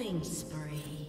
Killing spree.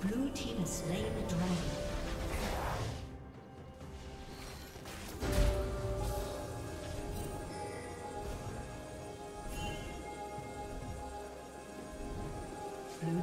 Blue team has slain the dragon. Blue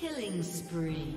Killing spree.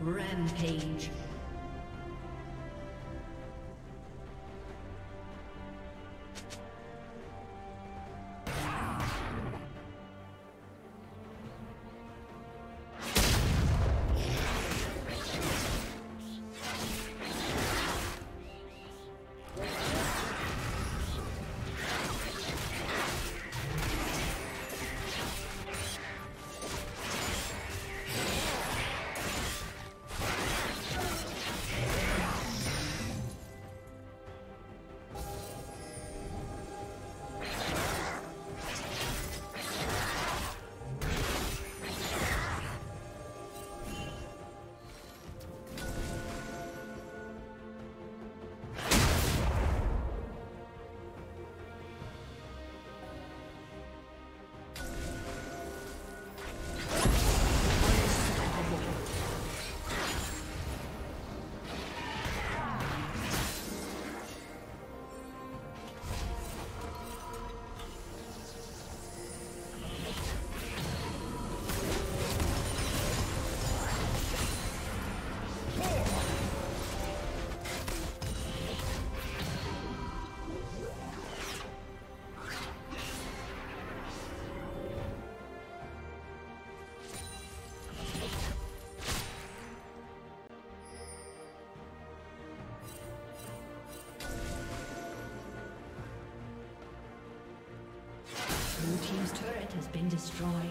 Rampage. team's turret has been destroyed.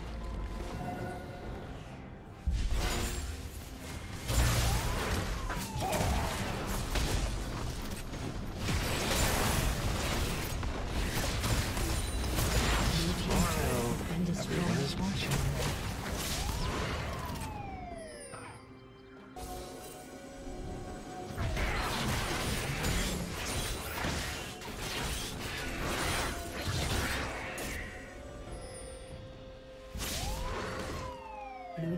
Blue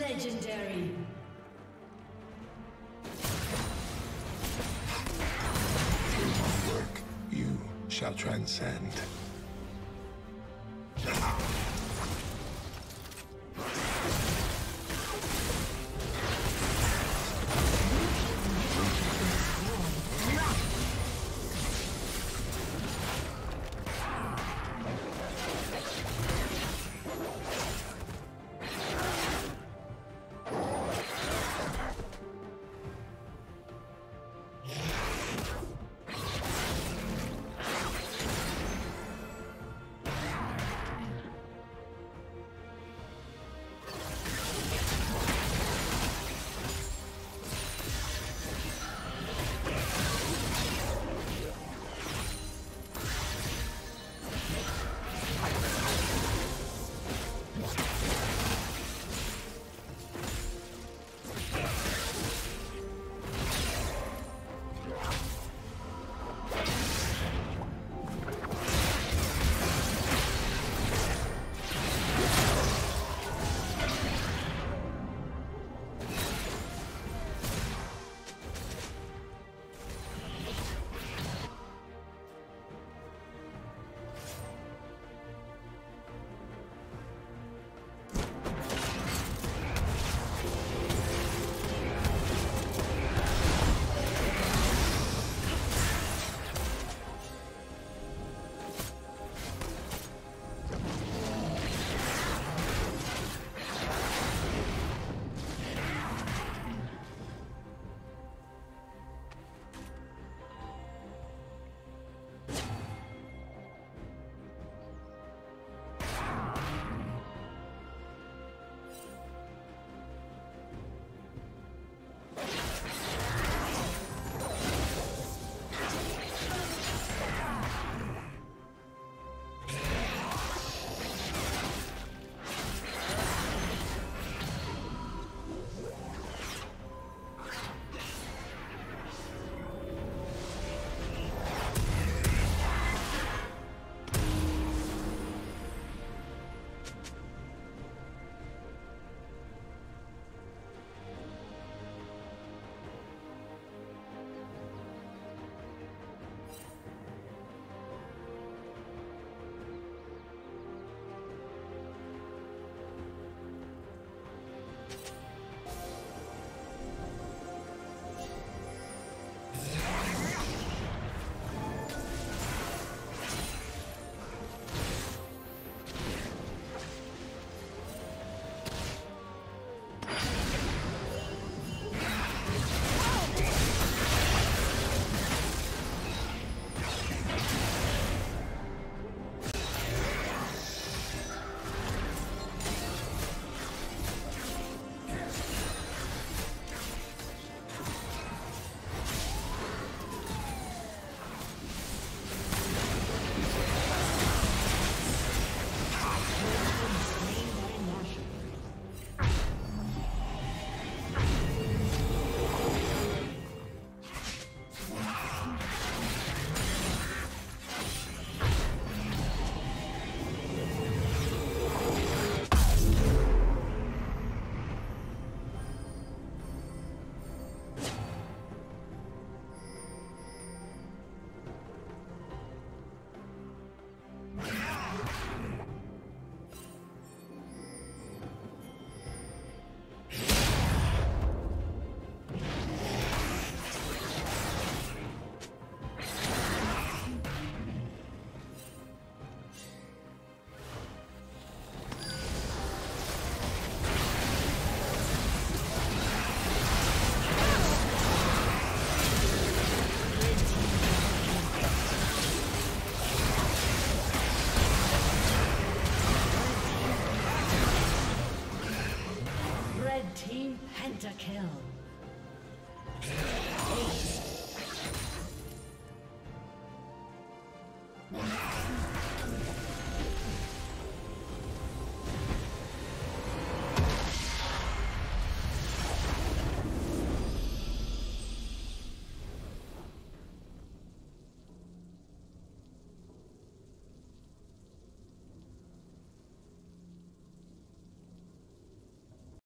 Legendary. Your work, you shall transcend.